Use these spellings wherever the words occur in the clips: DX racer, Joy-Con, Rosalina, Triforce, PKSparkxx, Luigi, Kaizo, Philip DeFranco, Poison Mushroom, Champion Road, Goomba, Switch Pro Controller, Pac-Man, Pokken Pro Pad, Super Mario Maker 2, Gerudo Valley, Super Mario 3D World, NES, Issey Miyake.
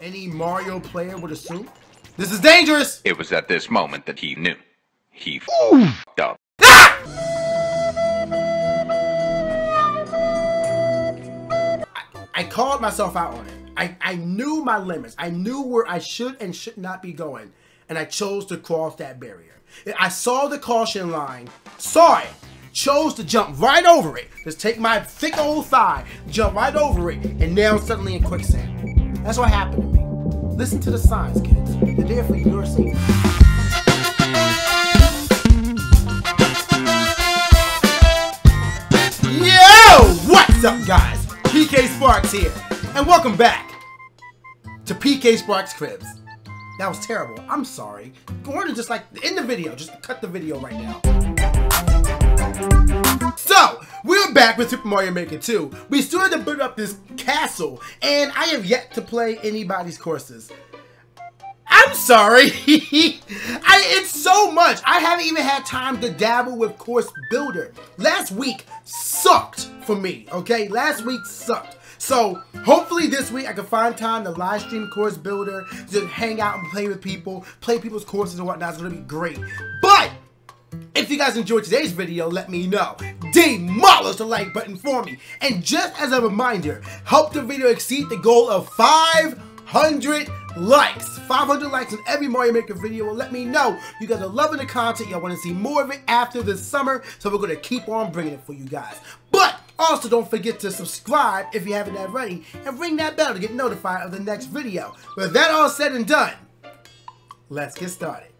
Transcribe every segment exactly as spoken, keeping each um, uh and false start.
any Mario player would assume. This is dangerous! It was at this moment that he knew. He f***ed up. Ah! I, I called myself out on it. I, I knew my limits. I knew where I should and should not be going. And I chose to cross that barrier. I saw the caution line, saw it, chose to jump right over it. Just take my thick old thigh, jump right over it, and now suddenly in quicksand. That's what happened to me. Listen to the signs, kids. They're there for your safety. Yo! What's up, guys? PKSparkxx here. And welcome back to PKSparkxx Cribs. That was terrible. I'm sorry. Go on and just like end the video. Just cut the video right now. So, we're back with Super Mario Maker two. We started to build up this castle, and I have yet to play anybody's courses. I'm sorry. I, it's so much. I haven't even had time to dabble with course builder. Last week sucked for me, okay? Last week sucked. So, hopefully this week I can find time to live stream course builder, just hang out and play with people, play people's courses and whatnot. It's gonna be great. But if you guys enjoyed today's video, let me know. Demolish the like button for me. And just as a reminder, help the video exceed the goal of five hundred likes. five hundred likes on every Mario Maker video. And let me know you guys are loving the content. Y'all want to see more of it after this summer. So we're gonna keep on bringing it for you guys. But also, don't forget to subscribe if you haven't already, and ring that bell to get notified of the next video. With that all said and done, let's get started.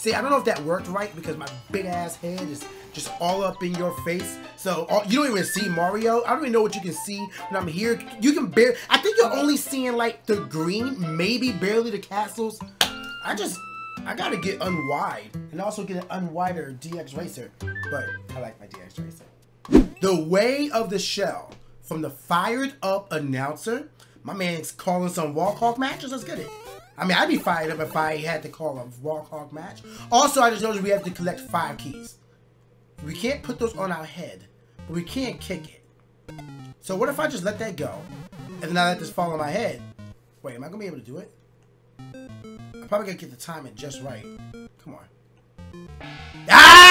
See, I don't know if that worked right because my big ass head is just all up in your face. So, all, you don't even see Mario. I don't even know what you can see when I'm here. You can barely, I think you're only seeing like the green, maybe barely the castles. I just, I gotta get unwide and also get an unwider D X racer. But I like my D X racer. The way of the shell from the fired up announcer. My man's calling some Walk Hawk matches. Let's get it. I mean, I'd be fired up if I had to call a Walk Hawk match. Also, I just noticed we have to collect five keys. We can't put those on our head, but we can't kick it. So what if I just let that go and then I let this fall on my head? Wait, am I gonna be able to do it? I'm probably gonna get the timing just right. Come on. Ah!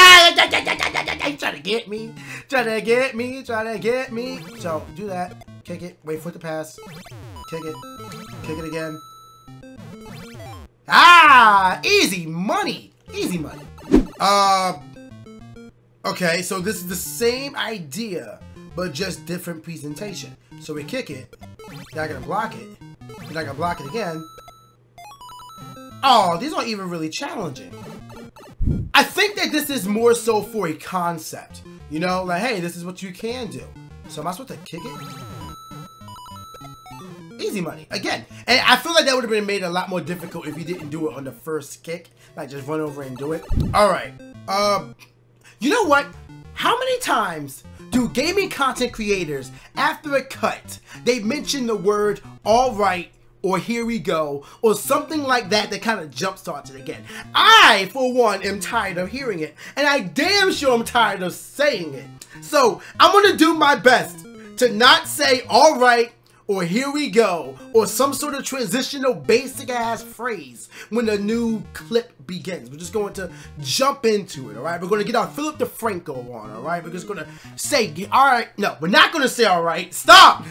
Trying to get me, trying to get me, trying to get me. So do that, kick it, wait for the pass, kick it, kick it again. Ah, easy money, easy money. Uh, okay, so this is the same idea, but just different presentation. So we kick it, then I gotta block it, then I gotta block it again. Oh, these aren't even really challenging. I think that this is more so for a concept, you know, like, hey, this is what you can do. So am I supposed to kick it? Easy money, again. And I feel like that would have been made a lot more difficult if you didn't do it on the first kick, like just run over and do it. All right, um, you know what? How many times do gaming content creators, after a cut, they mention the word, all right, or here we go, or something like that that kind of jumpstarts it again? I, for one, am tired of hearing it, and I damn sure I'm tired of saying it. So I'm gonna do my best to not say all right, or here we go, or some sort of transitional basic ass phrase when the new clip begins. We're just going to jump into it, all right? We're gonna get our Philip DeFranco on, all right? We're just gonna say, all right, no, we're not gonna say all right, stop!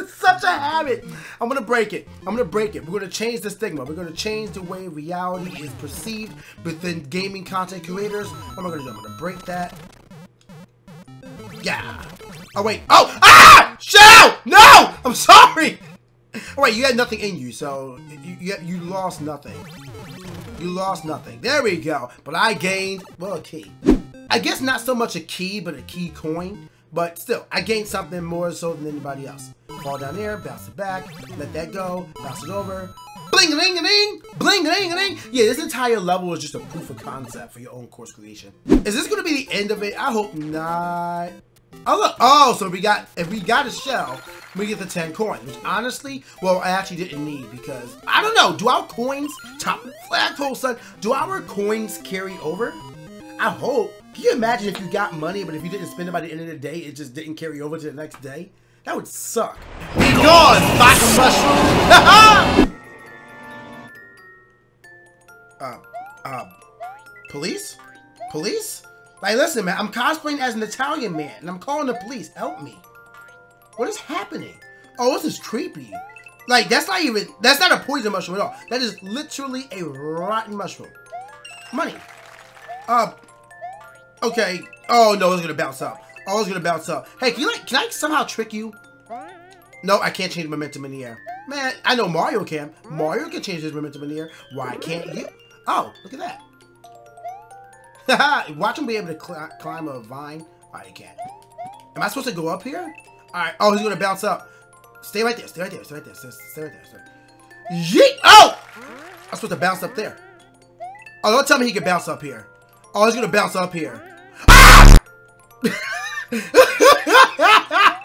It's such a habit. I'm gonna break it. I'm gonna break it. We're gonna change the stigma. We're gonna change the way reality is perceived within gaming content creators. What am I gonna do? I'm gonna break that. Yeah. Oh wait. Oh. Ah! Shell! No! I'm sorry. Oh wait. You had nothing in you, so you you, you lost nothing. You lost nothing. There we go. But I gained, well, a key. I guess not so much a key, but a key coin. But still, I gained something more so than anybody else. Fall down there, bounce it back, let that go, bounce it over. Bling-a-ding-a-ding! Bling-a-ding-a-ding! Yeah, this entire level is just a proof of concept for your own course creation. Is this gonna be the end of it? I hope not. Oh look, oh, so we got, if we got a shell, we get the ten coins, which honestly, well, I actually didn't need because, I don't know, do our coins, top flagpole son, do our coins carry over? I hope. Can you imagine if you got money, but if you didn't spend it by the end of the day, it just didn't carry over to the next day? That would suck. Be gone, box of mushrooms! police? Police? Like, listen, man, I'm cosplaying as an Italian man, and I'm calling the police. Help me. What is happening? Oh, this is creepy. Like, that's not even, that's not a poison mushroom at all. That is literally a rotten mushroom. Money. Uh, okay. Oh, no, it's gonna bounce up. Oh, it's gonna bounce up. Hey, can you, like, can I somehow trick you? No, I can't change momentum in the air. Man, I know Mario can. Mario can change his momentum in the air. Why can't you? Oh, look at that. Haha, watch him be able to cl climb a vine. Alright, he can't. Am I supposed to go up here? Alright, oh, he's gonna bounce up. Stay right there, stay right there, stay right there, stay, stay right there, stay right there. Yeet! Oh! I'm supposed to bounce up there. Oh, don't tell me he can bounce up here. Oh, he's gonna bounce up here. Ah!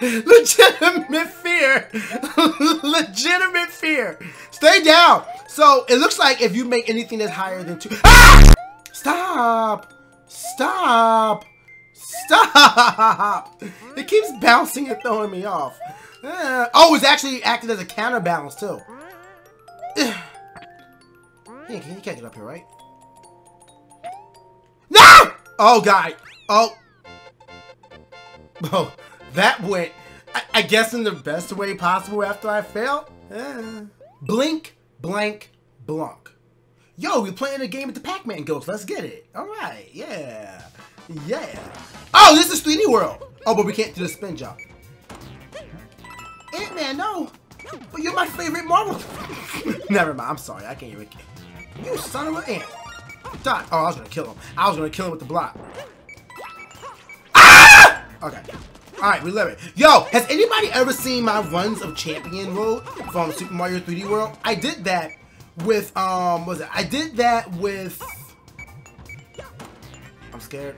Legitimate fear. Legitimate fear. Stay down. So, it looks like if you make anything that's higher than two. Ah! Stop! Stop! Stop! It keeps bouncing and throwing me off. Uh, oh, it's actually acting as a counterbalance, too. Uh, you can't get up here, right? No! Oh, God. Oh. Oh, that went, I, I guess, in the best way possible after I failed. Uh, blink, blank, blonk. Yo, we playing a game with the Pac-Man ghost. Let's get it. All right. Yeah. Yeah. Oh, this is three D World. Oh, but we can't do the spin job. Ant-Man, no. But you're my favorite Marvel. Never mind. I'm sorry. I can't even get it. You son of an ant. Die. Oh, I was going to kill him. I was going to kill him with the block. Ah! Okay. All right. We love it. Yo, has anybody ever seen my runs of Champion Road from Super Mario three D World? I did that. With, um, what was it? I did that with... I'm scared.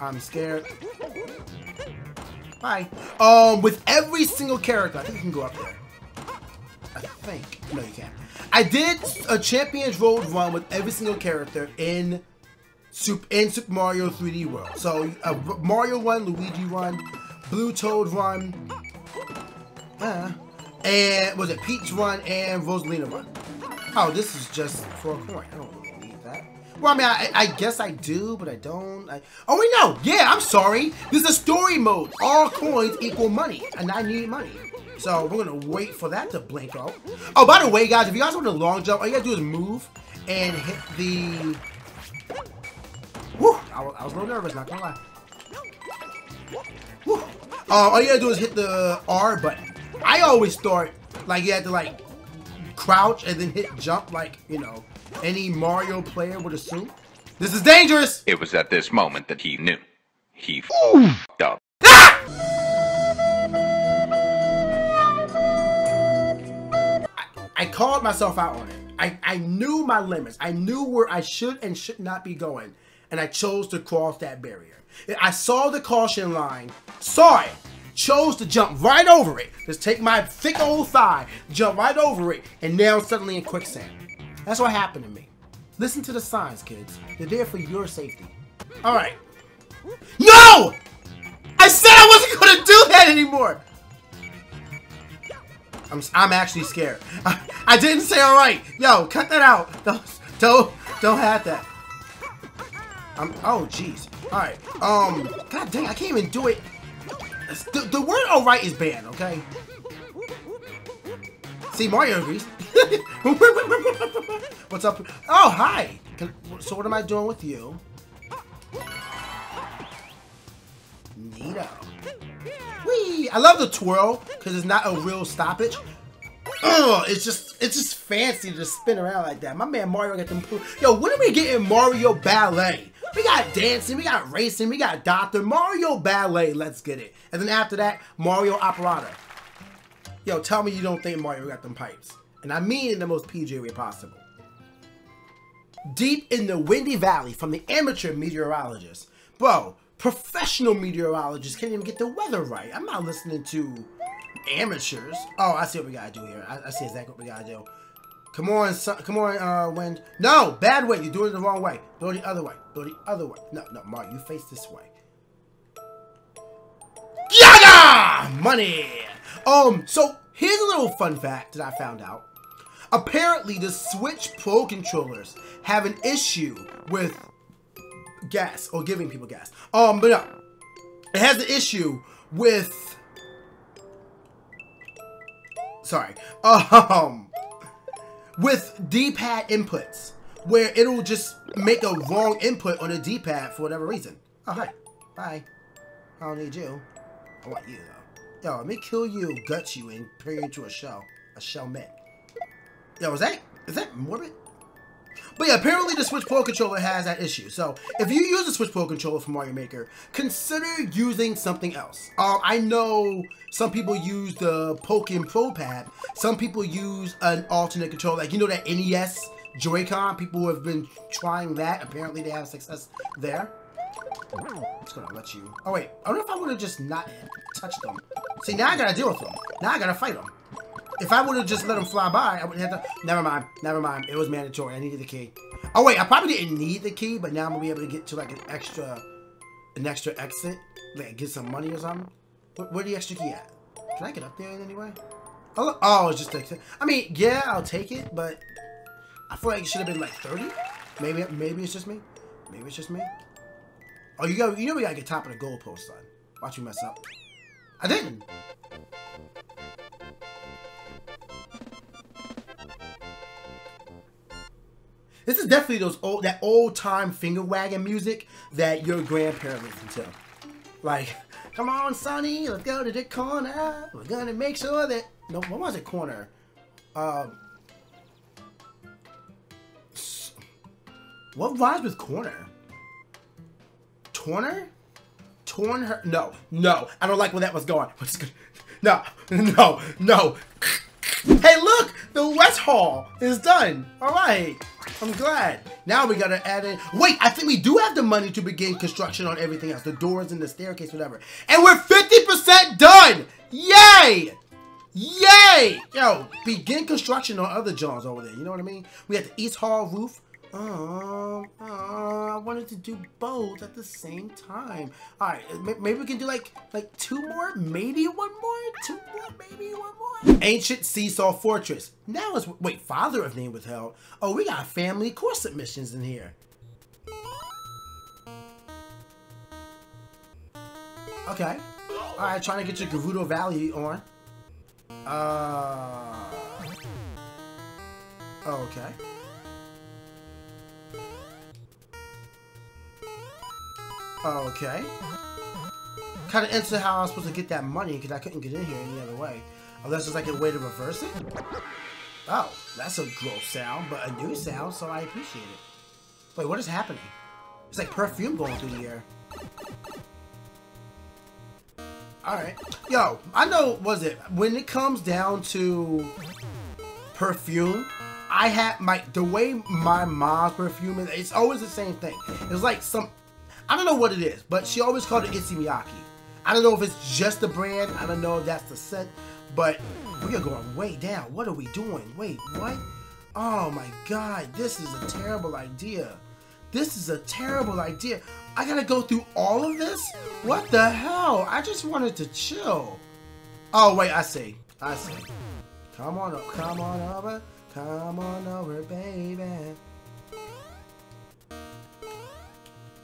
I'm scared. Bye. Um, with every single character. I think you can go up there. I think. No, you can't. I did a Champions Road run with every single character in Super, in Super Mario three D World. So, a Mario run, Luigi run, Blue Toad run, uh, and, was it Peach run, and Rosalina run. Oh, this is just for a coin. I don't really need that. Well, I mean, I, I guess I do, but I don't. I... Oh, wait, no. Yeah, I'm sorry. This is story mode. All coins equal money, and I need money. So we're going to wait for that to blink out. Oh, by the way, guys, if you guys want a long jump, all you got to do is move and hit the... Woo! I, I was a little nervous, not going to lie. Woo! Uh, all you got to do is hit the R button. I always start, like, you had to, like... crouch and then hit jump like, you know, any Mario player would assume. This is dangerous! It was at this moment that he knew. He f***ed up. Ah! I, I called myself out on it. I, I knew my limits. I knew where I should and should not be going. And I chose to cross that barrier. I saw the caution line. Saw it. Chose to jump right over it. Just take my thick old thigh, jump right over it, and now suddenly in quicksand. That's what happened to me. Listen to the signs, kids. They're there for your safety. All right. No! I said I wasn't gonna do that anymore. I'm I'm actually scared. I, I didn't say all right. Yo, cut that out. Don't don't don't have that. I'm oh jeez. All right. Um. God dang, I can't even do it. The, the word alright is banned, okay? See, Mario agrees. What's up? Oh, hi! Can, so what am I doing with you? Neato. Whee! I love the twirl, because it's not a real stoppage. Ugh, it's just it's just fancy to just spin around like that. My man Mario got them... Yo, when are we getting Mario Ballet? We got dancing, we got racing, we got doctor, Mario Ballet, let's get it. And then after that, Mario Operata. Yo, tell me you don't think Mario got them pipes. And I mean in the most P G way possible. Deep in the windy valley from the amateur meteorologist. Bro, professional meteorologists can't even get the weather right. I'm not listening to amateurs. Oh, I see what we gotta do here. I, I see exactly what we gotta do. Come on, son, come on, uh, wind. No, bad way. You're doing it the wrong way. Go the other way. Go the other way. No, no, Mario, you face this way. Yaga! Money! Um, so here's a little fun fact that I found out. Apparently, the Switch Pro Controllers have an issue with gas or giving people gas. Um, but no, it has the issue with. Sorry, um, with D-pad inputs, where it'll just make a wrong input on the D-pad for whatever reason. Oh hi, bye. I don't need you. I want you though. Yo, let me kill you, gut you, and turn you into a shell, a shell man. Yo, is that is that morbid? But yeah, apparently the Switch Pro Controller has that issue. So if you use the Switch Pro Controller for Mario Maker, consider using something else. Um, I know some people use the Pokken Pro Pad. Some people use an alternate controller. Like, you know that N E S Joy-Con? People have been trying that. Apparently they have success there. I'm just gonna let you... Oh wait, I don't know if I would've just not touched them. See, now I gotta deal with them. Now I gotta fight them. If I would have just let him fly by, I wouldn't have to... Never mind. Never mind. It was mandatory. I needed the key. Oh, wait. I probably didn't need the key, but now I'm going to be able to get to, like, an extra... An extra exit. Like, get some money or something. Where, where the extra key at? Can I get up there in any way? Oh, oh it's just... Like, I mean, yeah, I'll take it, but... I feel like it should have been, like, thirty? Maybe maybe it's just me. Maybe it's just me. Oh, you got, you know we got to get top of the goalpost, son. Watch you mess up. I didn't. This is definitely those old, that old time finger wagging music that your grandparents listened to. Like, come on, Sonny, let's go to the corner. We're gonna make sure that no, what was it? Corner. Um, what rhymes with corner? Torner? Torn her? No, no. I don't like where that was going. No, no, no. Hey, look, the West Hall is done. All right. I'm glad. Now we gotta add in... Wait, I think we do have the money to begin construction on everything else. The doors and the staircase, whatever. And we're fifty percent done! Yay! Yay! Yo, begin construction on other Johns over there. You know what I mean? We have the East Hall roof. Oh, oh, I wanted to do both at the same time. All right, maybe we can do like like two more, maybe one more, two more, maybe one more. Ancient Seesaw Fortress. Now it's wait, Father of Name Withheld. Oh, we got family course submissions in here. Okay. All right, trying to get your Gerudo Valley on. Uh. Okay. Okay. Kind of interesting how I was supposed to get that money because I couldn't get in here any other way. Unless there's like a way to reverse it? Oh, that's a gross sound, but a new sound, so I appreciate it. Wait, what is happening? It's like perfume going through the air. Alright. Yo, I know, was it? When it comes down to perfume, I have my, the way my mom's perfume is, it's always the same thing. It's like some... I don't know what it is, but she always called it Issey Miyake. I don't know if it's just the brand. I don't know if that's the scent, but we are going way down. What are we doing? Wait, what? Oh my God, this is a terrible idea. This is a terrible idea. I gotta go through all of this? What the hell? I just wanted to chill. Oh wait, I see. I see. Come on up, come on over. Come on over, baby.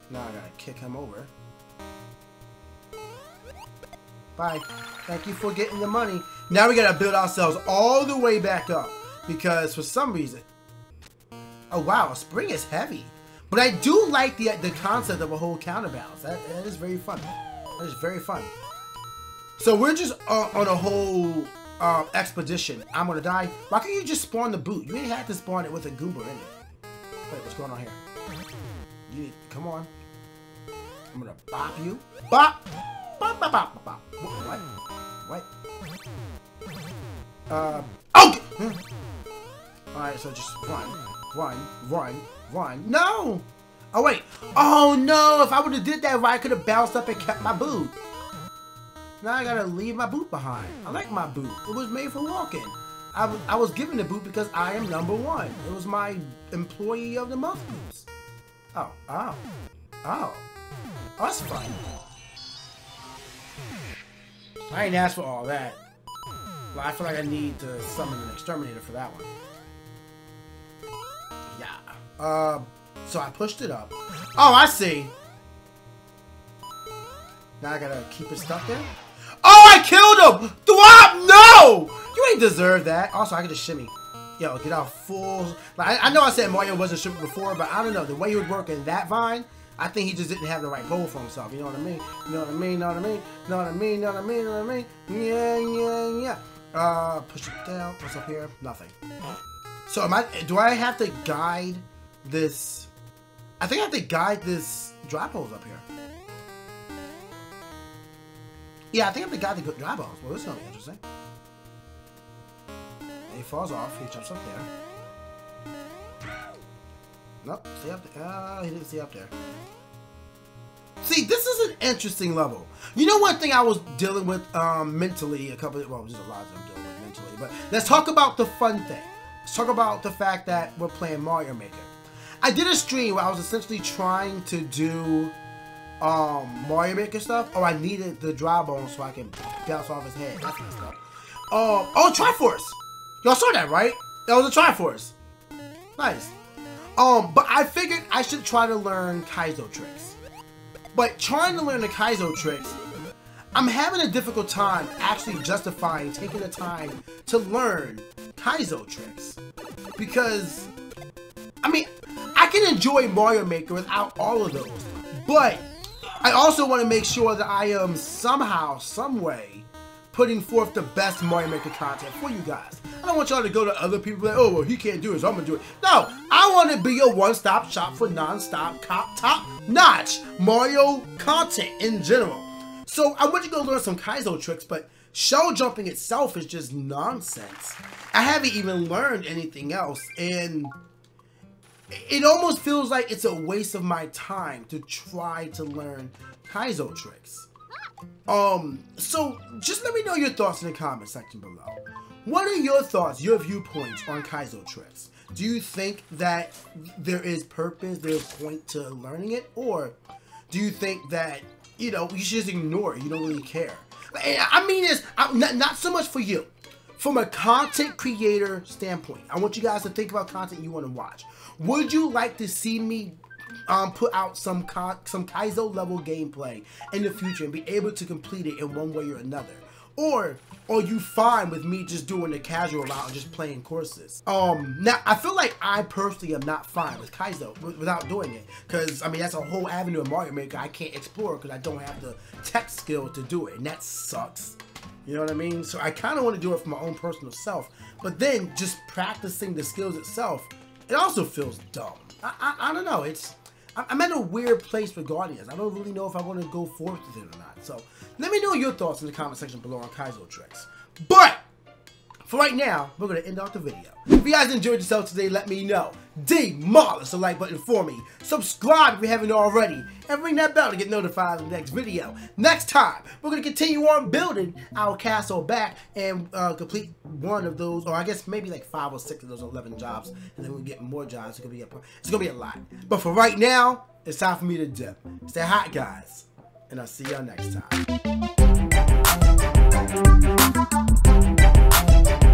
Now I gotta kick him over. Bye. Thank you for getting the money. Now we gotta build ourselves all the way back up. Because for some reason... Oh wow, a spring is heavy. But I do like the the concept of a whole counterbalance. That, that is very fun. That is very fun. So we're just uh, on a whole uh, expedition. I'm gonna die. Why can't you just spawn the boot? You ain't had to spawn it with a Goomba in it. Wait, what's going on here? You need... Come on. I'm gonna bop you. Bop! Bop, bop, bop, bop, what? What? What? Um... Okay! Alright, so just run. Run. Run. Run. No! Oh, wait. Oh, no! If I would've did that right, I could've bounced up and kept my boot. Now I gotta leave my boot behind. I like my boot. It was made for walking. I was, I was given the boot because I am number one. It was my employee of the month boots. Oh. Oh. Oh. Oh, that's fun. I ain't asked for all that. Well, I feel like I need to summon an exterminator for that one. Yeah. Uh, So I pushed it up. Oh, I see. Now I gotta keep it stuck there. Oh, I killed him! Thwop! No! You ain't deserve that. Also, I can just shimmy. Yo, get out full. Like, I, I know I said Mario wasn't shimmy before, but I don't know. The way he was working that vine, I think he just didn't have the right goal for himself. You know what I mean? You know what I mean? You know what I mean? You know what I mean? You know what I mean? You know what I mean? Yeah, yeah, yeah. Uh, push it down. What's up here? Nothing. So am I? Do I have to guide this? I think I have to guide this drop holes up here. Yeah, I think I have to guide the drop holes. Well, this is gonna be interesting. He falls off. He jumps up there. Nope. Stay up there. Uh, he didn't stay up there. See, this is an interesting level. You know, one thing I was dealing with um, mentally a couple of, well, there's a lot that I'm dealing with mentally, but let's talk about the fun thing. Let's talk about the fact that we're playing Mario Maker. I did a stream where I was essentially trying to do um, Mario Maker stuff. Oh, I needed the dry bone so I can bounce off his head. That's messed up. Um, oh, Triforce. Y'all saw that, right? That was a Triforce. Nice. Um, but I figured I should try to learn Kaizo tricks. But trying to learn the Kaizo tricks, I'm having a difficult time actually justifying taking the time to learn Kaizo tricks. Because, I mean, I can enjoy Mario Maker without all of those. But I also want to make sure that I am somehow, some way, putting forth the best Mario Maker content for you guys. I don't want y'all to go to other people like, oh, well, he can't do it, so I'm gonna do it. No, I want to be your one-stop shop for non-stop, top-notch Mario content in general. So I want you to go learn some Kaizo tricks, but shell jumping itself is just nonsense. I haven't even learned anything else, and it almost feels like it's a waste of my time to try to learn Kaizo tricks. Um, so just let me know your thoughts in the comment section below. What are your thoughts, your viewpoints on Kaizo tricks? Do you think that there is purpose, there's point to learning it? Or do you think that, you know, you should just ignore it, you don't really care? I mean this, not, not so much for you. From a content creator standpoint, I want you guys to think about content you want to watch. Would you like to see me Um, put out some Ka some Kaizo level gameplay in the future and be able to complete it in one way or another? Or are you fine with me just doing the casual route and just playing courses? Um, now, I feel like I personally am not fine with Kaizo without doing it. Because, I mean, that's a whole avenue of Mario Maker I can't explore because I don't have the tech skill to do it. And that sucks. You know what I mean? So I kind of want to do it for my own personal self. But then just practicing the skills itself, it also feels dumb. I, I, I don't know. It's... I'm at a weird place with Guardians. I don't really know if I want to go forth with it or not. So let me know your thoughts in the comment section below on Kaizo tricks. But for right now, we're going to end off the video. If you guys enjoyed yourself today, let me know. Demolish the like button for me. Subscribe if you haven't already. And ring that bell to get notified of the next video. Next time, we're going to continue on building our castle back and uh, complete one of those, or I guess maybe like five or six of those eleven jobs. And then we'll get more jobs. It's going to be a, it's going to be a lot. But for right now, it's time for me to dip. Stay hot, guys. And I'll see y'all next time.